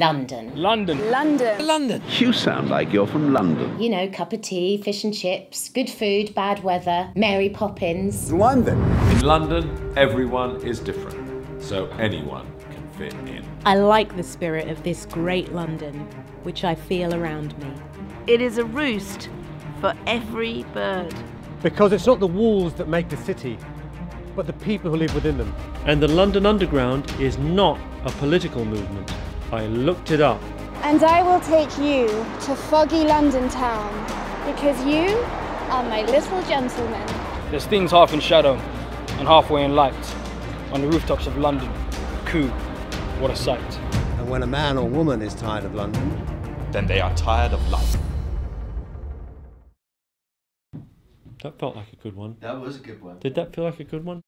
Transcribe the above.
London. London. London. London. You sound like you're from London. You know, cup of tea, fish and chips, good food, bad weather, Mary Poppins. London. In London, everyone is different, so anyone can fit in. I like the spirit of this great London, which I feel around me. It is a roost for every bird. Because it's not the walls that make the city, but the people who live within them. And the London Underground is not a political movement. I looked it up. And I will take you to foggy London town, because you are my little gentleman. There's things half in shadow and halfway in light on the rooftops of London. Coo, what a sight. And when a man or woman is tired of London, then they are tired of life. That felt like a good one. That was a good one. Did that feel like a good one?